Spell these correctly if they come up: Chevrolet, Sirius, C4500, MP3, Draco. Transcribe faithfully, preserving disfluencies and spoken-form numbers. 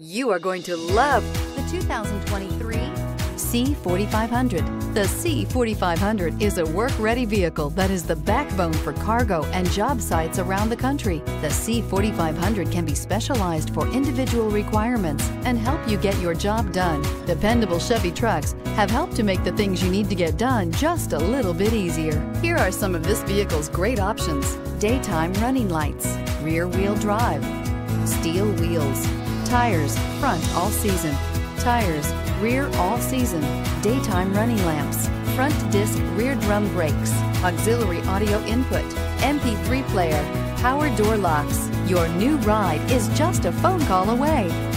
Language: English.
You are going to love the two thousand twenty-three C forty-five hundred. The C forty-five hundred is a work-ready vehicle that is the backbone for cargo and job sites around the country. The C forty-five hundred can be specialized for individual requirements and help you get your job done. Dependable Chevy trucks have helped to make the things you need to get done just a little bit easier. Here are some of this vehicle's great options: daytime running lights, rear-wheel drive, steel wheels, tires, front all season, tires, rear all season, daytime running lamps, front disc rear drum brakes, auxiliary audio input, M P three player, power door locks. Your new ride is just a phone call away.